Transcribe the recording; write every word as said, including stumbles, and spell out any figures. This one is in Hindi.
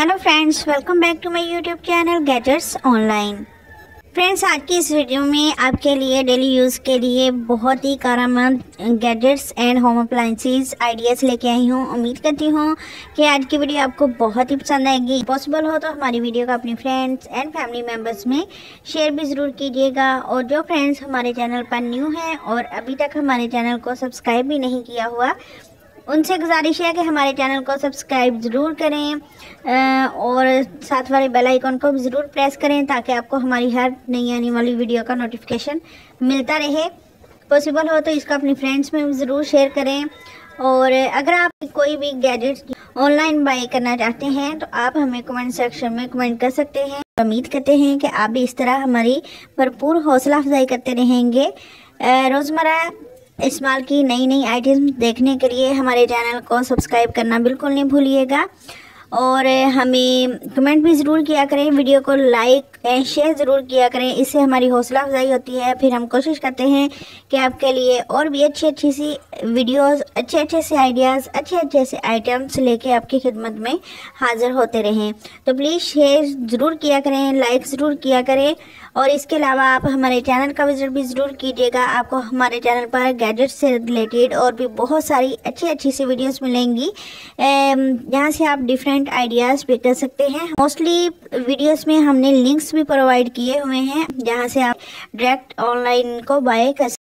Hello friends, welcome back to my YouTube channel gadgets online. Friends, आज की इस वीडियो में आपके लिए डेली यूज़ के लिए बहुत ही कारगर gadgets and home appliances ideas लेके आई हूँ। उम्मीद करती हूँ कि आज की वीडियो आपको बहुत ही पसंद आएगी। पॉसिबल हो तो हमारी वीडियो को अपने फ्रेंड्स एंड फैमिली मेम्बर्स में शेयर भी ज़रूर कीजिएगा। और जो फ्रेंड्स हमारे चैनल पर न्यू हैं और अभी तक हमारे चैनल को सब्सक्राइब भी नहीं किया हुआ, उनसे गुजारिश है कि हमारे चैनल को सब्सक्राइब ज़रूर करें और साथ वाले बेल आइकॉन को भी ज़रूर प्रेस करें ताकि आपको हमारी हर नई आने वाली वीडियो का नोटिफिकेशन मिलता रहे। पॉसिबल हो तो इसको अपने फ्रेंड्स में ज़रूर शेयर करें। और अगर आप कोई भी गैजेट्स ऑनलाइन बाय करना चाहते हैं तो आप हमें कमेंट सेक्शन में कमेंट कर सकते हैं। उम्मीद करते हैं कि आप भी इस तरह हमारी भरपूर हौसला अफजाई करते रहेंगे। रोज़मर्रा इस्तेमाल की नई नई आइटम्स देखने के लिए हमारे चैनल को सब्सक्राइब करना बिल्कुल नहीं भूलिएगा। और हमें कमेंट भी ज़रूर किया करें, वीडियो को लाइक एंड शेयर ज़रूर किया करें। इससे हमारी हौसला अफजाई होती है। फिर हम कोशिश करते हैं कि आपके लिए और भी अच्छी अच्छी सी वीडियोस, अच्छे अच्छे से आइडियाज़, अच्छे अच्छे से आइटम्स लेके आपकी खिदमत में हाज़िर होते रहें। तो प्लीज़ शेयर ज़रूर किया करें, लाइक ज़रूर किया करें। और इसके अलावा आप हमारे चैनल का विजिट भी ज़रूर कीजिएगा। आपको हमारे चैनल पर गैजेट्स से रिलेटेड और भी बहुत सारी अच्छी अच्छी सी वीडियोज़ मिलेंगी, जहाँ से आप डिफरेंट आइडियाज़ भी कर सकते हैं। मोस्टली वीडियोस में हमने लिंक्स भी प्रोवाइड किए हुए हैं जहां से आप डायरेक्ट ऑनलाइन को बाय कर सकते हैं।